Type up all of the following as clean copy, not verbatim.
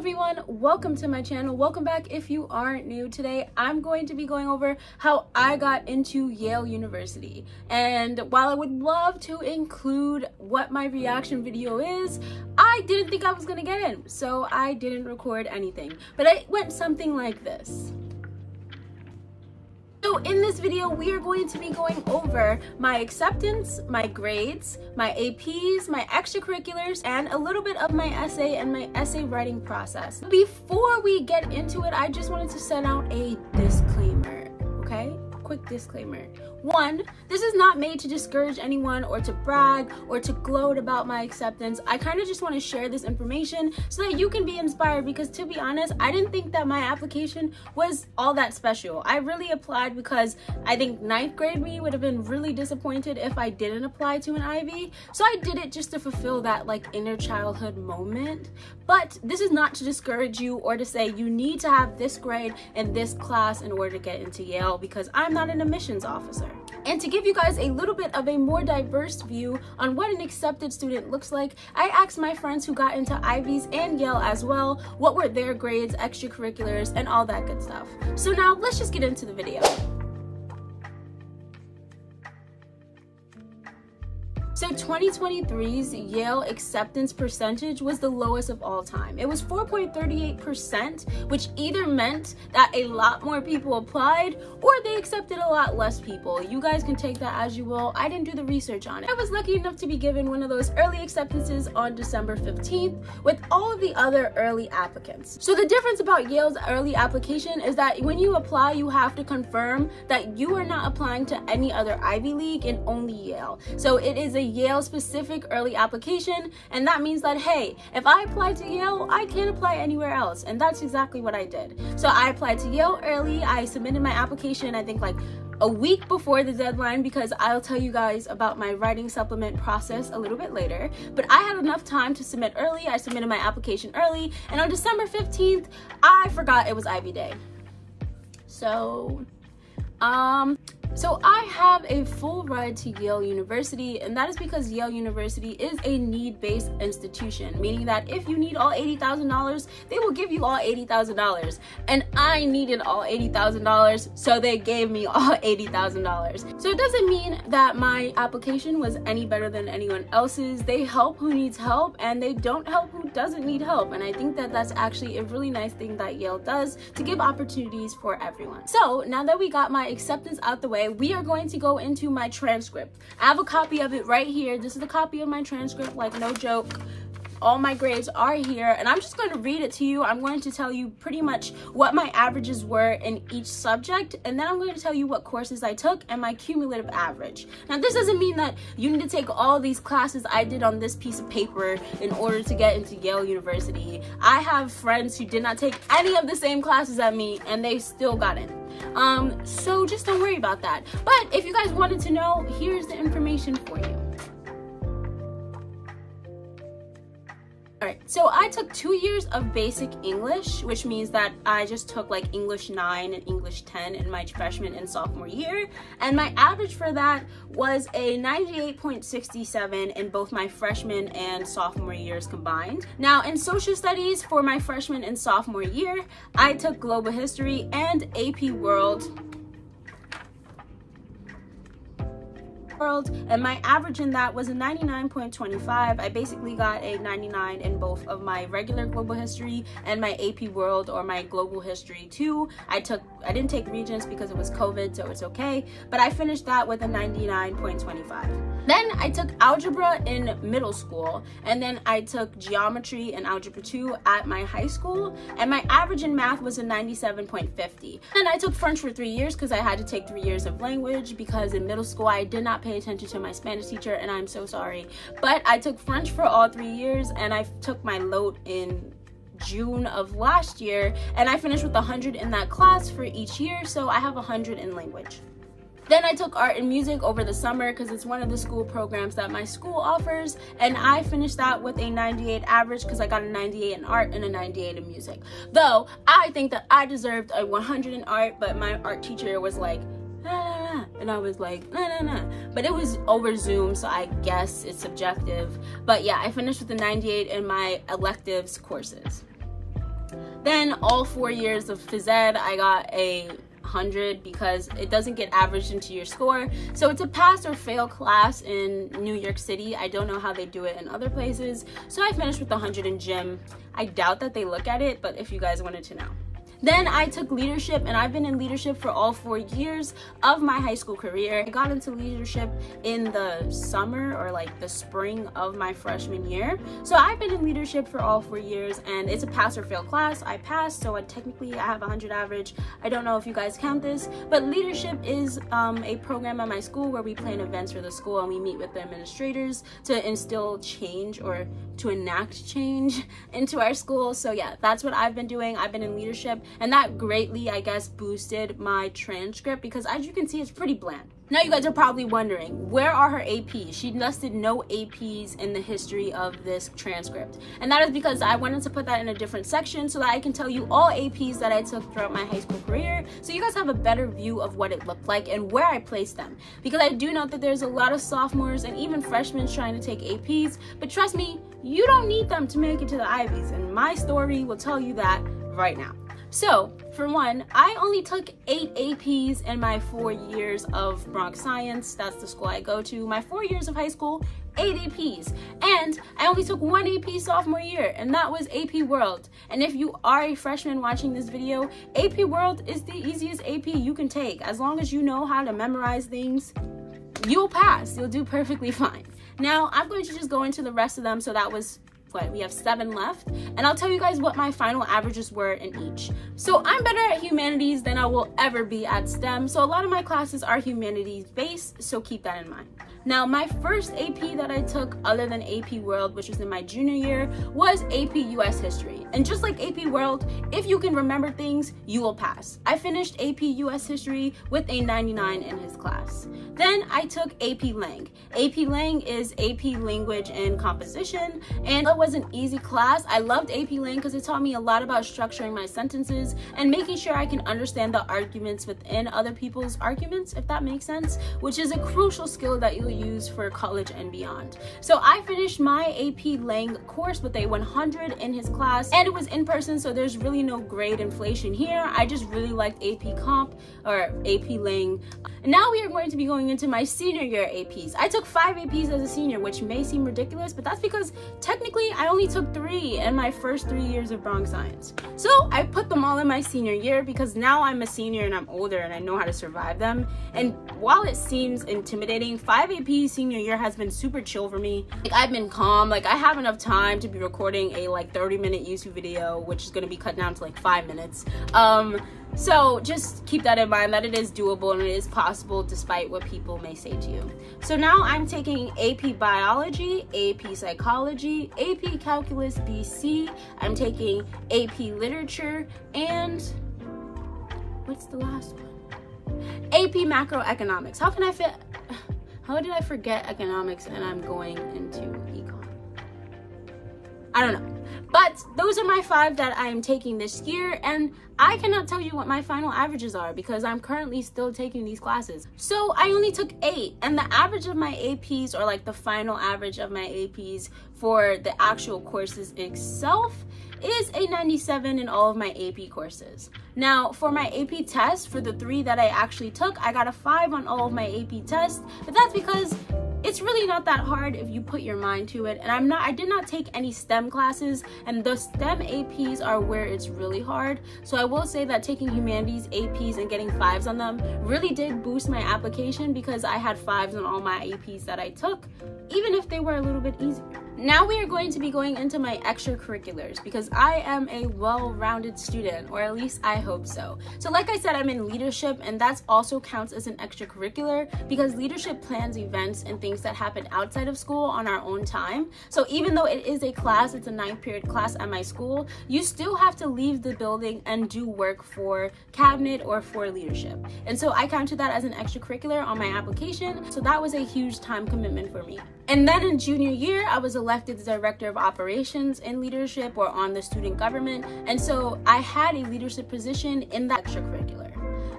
Hello everyone, welcome to my channel. Welcome back if you aren't new. Today I'm going to be going over how I got into Yale University, and while I would love to include what my reaction video is, I didn't think I was gonna get in, so I didn't record anything, but it went something like this. So in this video, we are going to be going over my acceptance, my grades, my APs, my extracurriculars, and a little bit of my essay and my essay writing process. Before we get into it, I just wanted to send out a disclaimer, okay? Quick disclaimer. One, this is not made to discourage anyone or to brag or to gloat about my acceptance. I kind of just want to share this information so that you can be inspired, because to be honest, I didn't think that my application was all that special. I really applied because I think ninth grade me would have been really disappointed if I didn't apply to an Ivy. So I did it just to fulfill that like inner childhood moment. But this is not to discourage you or to say you need to have this grade and this class in order to get into Yale, because I'm not an admissions officer. And to give you guys a little bit of a more diverse view on what an accepted student looks like, I asked my friends who got into Ivies and Yale as well what were their grades, extracurriculars, and all that good stuff. So now let's just get into the video. So 2023's Yale acceptance percentage was the lowest of all time. It was 4.38%, which either meant that a lot more people applied or they accepted a lot less people. You guys can take that as you will. I didn't do the research on it. I was lucky enough to be given one of those early acceptances on December 15th with all of the other early applicants. So the difference about Yale's early application is that when you apply, you have to confirm that you are not applying to any other Ivy League and only Yale. So it is a Yale specific early application, and that means that, hey, if I apply to Yale, I can't apply anywhere else, and that's exactly what I did. So I applied to Yale early. I submitted my application, I think like a week before the deadline, because I'll tell you guys about my writing supplement process a little bit later, but I had enough time to submit early. I submitted my application early, and on December 15th, I forgot it was Ivy Day. So I have a full ride to Yale University, and that is because Yale University is a need-based institution, meaning that if you need all $80,000, they will give you all $80,000. And I needed all $80,000, so they gave me all $80,000. So it doesn't mean that my application was any better than anyone else's. They help who needs help, and they don't help who doesn't need help. And I think that that's actually a really nice thing that Yale does, to give opportunities for everyone. So now that we got my acceptance out the way, we are going to go into my transcript. I have a copy of it right here. This is a copy of my transcript, like no joke. All my grades are here, and I'm just going to read it to you. I'm going to tell you pretty much what my averages were in each subject, and then I'm going to tell you what courses I took and my cumulative average. Now, this doesn't mean that you need to take all these classes I did on this piece of paper in order to get into Yale University. I have friends who did not take any of the same classes as me, and they still got in. So just don't worry about that. But if you guys wanted to know, here's the information for you. Alright, so I took 2 years of basic English, which means that I just took like English 9 and English 10 in my freshman and sophomore year, and my average for that was a 98.67 in both my freshman and sophomore years combined. Now, in social studies for my freshman and sophomore year, I took global history and AP World, and my average in that was a 99.25. I basically got a 99 in both of my regular global history and my AP World, or my global history 2. I didn't take Regents because it was COVID, so it's okay, but I finished that with a 99.25. Then I took algebra in middle school, and then I took geometry and algebra 2 at my high school, and my average in math was a 97.50. And I took French for 3 years because I had to take 3 years of language, because in middle school I did not pay attention to my Spanish teacher, and I'm so sorry, but I took French for all 3 years, and I took my LOAT in June of last year, and I finished with 100 in that class for each year, so I have 100 in language. Then I took art and music over the summer because it's one of the school programs that my school offers, and I finished that with a 98 average because I got a 98 in art and a 98 in music. Though I think that I deserved a 100 in art, but my art teacher was like, and I was like, nah, nah, nah. But it was over Zoom, so I guess it's subjective. But yeah, I finished with a 98 in my electives courses. Then all 4 years of phys ed, I got a 100 because it doesn't get averaged into your score. So it's a pass or fail class in New York City. I don't know how they do it in other places. So I finished with 100 in gym. I doubt that they look at it, but if you guys wanted to know. Then I took leadership, and I've been in leadership for all 4 years of my high school career. I got into leadership in the summer or like the spring of my freshman year. So I've been in leadership for all 4 years, and it's a pass or fail class. I passed, so I technically have 100 average. I don't know if you guys count this, but leadership is a program at my school where we plan events for the school and we meet with the administrators to instill change or to enact change into our school. So yeah, that's what I've been doing. I've been in leadership. And that greatly, I guess, boosted my transcript because, as you can see, it's pretty bland. Now you guys are probably wondering, where are her APs? She listed no APs in the history of this transcript. And that is because I wanted to put that in a different section so that I can tell you all APs that I took throughout my high school career so you guys have a better view of what it looked like and where I placed them. Because I do know that there's a lot of sophomores and even freshmen trying to take APs, but trust me, you don't need them to make it to the Ivies. And my story will tell you that right now. So, for one, I only took 8 APs in my 4 years of Bronx Science. That's the school I go to. My 4 years of high school, 8 APs. And I only took 1 AP sophomore year, and that was AP World. And if you are a freshman watching this video, AP World is the easiest AP you can take. As long as you know how to memorize things, you'll pass. You'll do perfectly fine. Now, I'm going to just go into the rest of them, so that was... What, we have 7 left, and I'll tell you guys what my final averages were in each. So I'm better at humanities than I will ever be at STEM, so a lot of my classes are humanities based, so keep that in mind. Now, my first AP that I took other than AP World, which was in my junior year, was AP US History. And just like AP World, if you can remember things, you will pass. I finished AP US History with a 99 in his class. Then I took AP Lang. AP Lang is AP Language and Composition, and it was an easy class. I loved AP Lang because it taught me a lot about structuring my sentences and making sure I can understand the arguments within other people's arguments, if that makes sense, which is a crucial skill that you'll use for college and beyond. So I finished my AP Lang course with a 100 in his class, and it was in person, so there's really no grade inflation here. I just really liked AP Comp or AP Lang. Now we are going to be going into my senior year APs. I took 5 APs as a senior, which may seem ridiculous, but that's because technically I only took 3 in my first 3 years of Bronx Science. So I put them all in my senior year because now I'm a senior and I'm older and I know how to survive them. And while it seems intimidating, 5 AP senior year has been super chill for me. Like, I've been calm. Like, I have enough time to be recording a like 30-minute YouTube video, which is going to be cut down to like 5 minutes. So just keep that in mind, that it is doable and it is possible despite what people may say to you. So now I'm taking AP Biology, AP Psychology, AP Calculus BC, I'm taking AP Literature, and what's the last one? AP Macroeconomics. How can I fit? How did I forget economics and I'm going into econ? I don't know. But those are my 5 that I am taking this year, and I cannot tell you what my final averages are because I'm currently still taking these classes. So I only took 8, and the average of my APs, or like the final average of my APs for the actual courses itself, is a 97 in all of my AP courses. Now, for my AP tests, for the 3 that I actually took, I got a 5 on all of my AP tests, but that's because it's really not that hard if you put your mind to it. And I did not take any STEM classes, and the STEM APs are where it's really hard. So I will say that taking humanities APs and getting 5s on them really did boost my application because I had 5s on all my APs that I took, even if they were a little bit easier. Now we are going to be going into my extracurriculars because I am a well-rounded student, or at least I hope so. So like I said, I'm in leadership, and that also counts as an extracurricular because leadership plans events and things that happen outside of school on our own time. So even though it is a class, it's a 9th period class at my school, you still have to leave the building and do work for cabinet or for leadership. And so I counted that as an extracurricular on my application. So that was a huge time commitment for me. And then in junior year, I was elected the director of operations in leadership or on the student government, and so I had a leadership position in that extracurricular.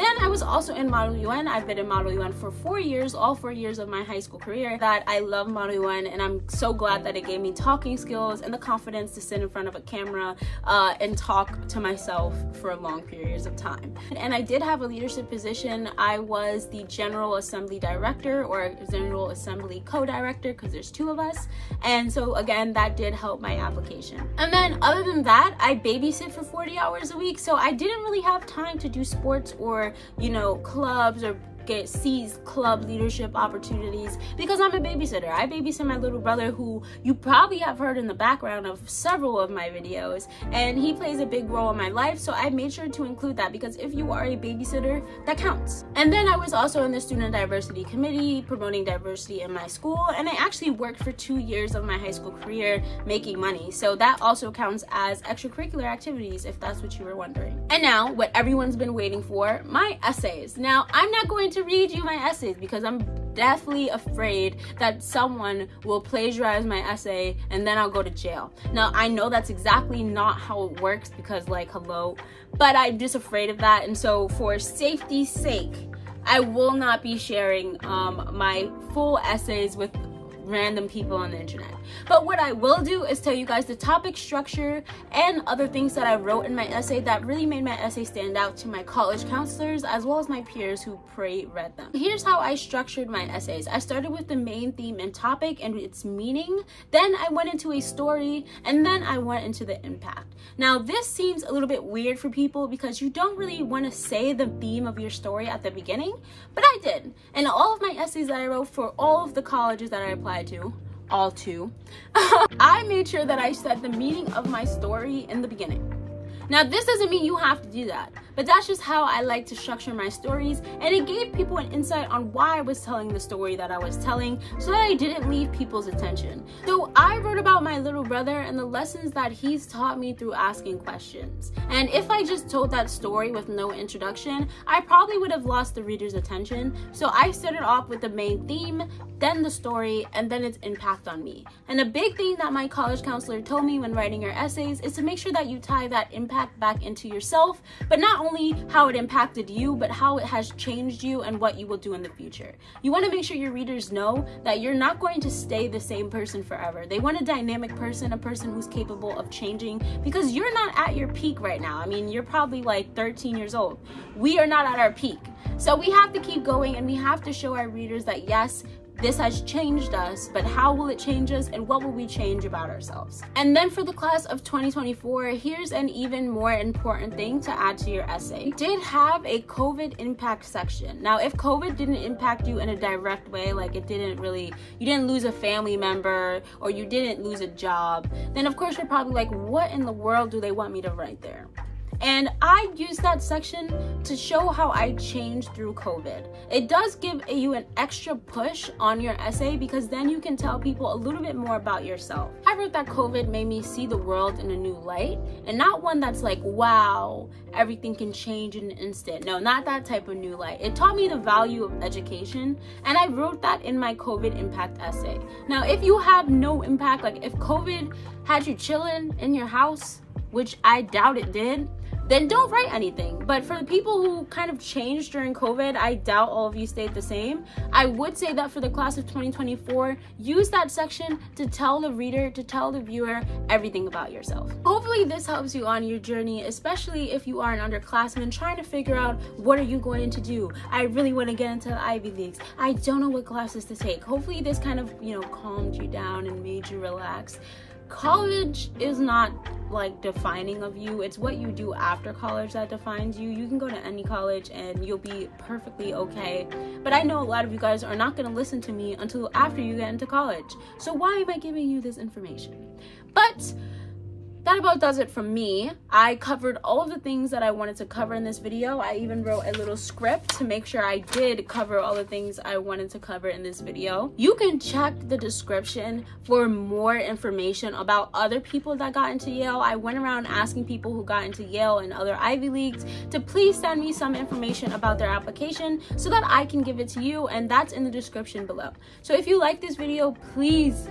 Then I was also in Model UN. I've been in Model UN for 4 years, all 4 years of my high school career. That I love Model UN, and I'm so glad that it gave me talking skills and the confidence to sit in front of a camera and talk to myself for long periods of time. And I did have a leadership position. I was the General Assembly Director or General Assembly Co-Director, because there's two of us. And so again, that did help my application. And then other than that, I babysit for 40 hours a week. So I didn't really have time to do sports or, you know, clubs or seize club leadership opportunities, because I'm a babysitter. I babysit my little brother, who you probably have heard in the background of several of my videos, and he plays a big role in my life, so I made sure to include that, because if you are a babysitter, that counts. And then I was also in the Student Diversity Committee, promoting diversity in my school, and I actually worked for 2 years of my high school career making money, so that also counts as extracurricular activities, if that's what you were wondering. And now, what everyone's been waiting for, my essays. Now, I'm not going to read you my essays, because I'm deathly afraid that someone will plagiarize my essay and then I'll go to jail. Now, I know that's exactly not how it works, because like, hello, but I'm just afraid of that. And so for safety's sake, I will not be sharing my full essays with random people on the internet. But what I will do is tell you guys the topic structure and other things that I wrote in my essay that really made my essay stand out to my college counselors as well as my peers who read them. Here's how I structured my essays. I started with the main theme and topic and its meaning, then I went into a story, and then I went into the impact. Now this seems a little bit weird for people, because you don't really want to say the theme of your story at the beginning, but I did. And all of my essays that I wrote for all of the colleges that I applied to, all two, I made sure that I said the meaning of my story in the beginning. Now this doesn't mean you have to do that, but that's just how I like to structure my stories, and it gave people an insight on why I was telling the story that I was telling, so that I didn't leave people's attention. So I wrote about my little brother and the lessons that he's taught me through asking questions. And if I just told that story with no introduction, I probably would have lost the reader's attention. So I started off with the main theme, then the story, and then its impact on me. And a big thing that my college counselor told me when writing your essays is to make sure that you tie that impact back into yourself, but not only how it impacted you, but how it has changed you and what you will do in the future. You want to make sure your readers know that you're not going to stay the same person forever. They want a dynamic person, a person who's capable of changing, because you're not at your peak right now. I mean, you're probably like 13 years old. We are not at our peak. So we have to keep going, and we have to show our readers that yes, this has changed us, but how will it change us and what will we change about ourselves? And then for the class of 2024, here's an even more important thing to add to your essay. We did have a COVID impact section. Now, if COVID didn't impact you in a direct way, like it didn't really, you didn't lose a family member or you didn't lose a job, then of course you're probably like, what in the world do they want me to write there? And I used that section to show how I changed through COVID. It does give you an extra push on your essay, because then you can tell people a little bit more about yourself. I wrote that COVID made me see the world in a new light, and not one that's like, wow, everything can change in an instant. No, not that type of new light. It taught me the value of education, and I wrote that in my COVID impact essay. Now, if you have no impact, like if COVID had you chilling in your house, which I doubt it did, then don't write anything. But for the people who kind of changed during COVID, I doubt all of you stayed the same. I would say that for the class of 2024, use that section to tell the reader, to tell the viewer everything about yourself. Hopefully this helps you on your journey, especially if you are an underclassman trying to figure out what are you going to do. I really want to get into the Ivy Leagues. I don't know what classes to take. Hopefully this kind of, you know, calmed you down and made you relax. College is not like defining of you. It's what you do after college that defines you. You can go to any college and you'll be perfectly okay. But I know a lot of you guys are not going to listen to me until after you get into college. So why am I giving you this information? But that about does it from me. I covered all of the things that I wanted to cover in this video. I even wrote a little script to make sure I did cover all the things I wanted to cover in this video. You can check the description for more information about other people that got into Yale. I went around asking people who got into Yale and other Ivy Leagues to please send me some information about their application so that I can give it to you, and that's in the description below. So if you like this video, please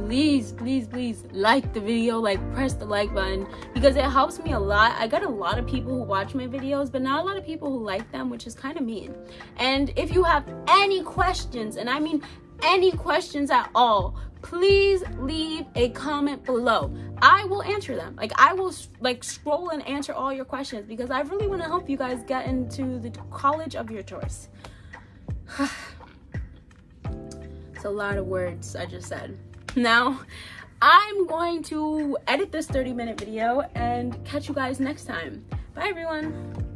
please like the video, like press the like button, because it helps me a lot. I got a lot of people who watch my videos, but not a lot of people who like them, which is kind of mean. And if you have any questions, and I mean any questions at all, please leave a comment below. I will answer them. Like, I will scroll and answer all your questions, because I really want to help you guys get into the college of your choice. It's a lot of words I just said. Now I'm going to edit this 30-minute video and catch you guys next time. Bye everyone.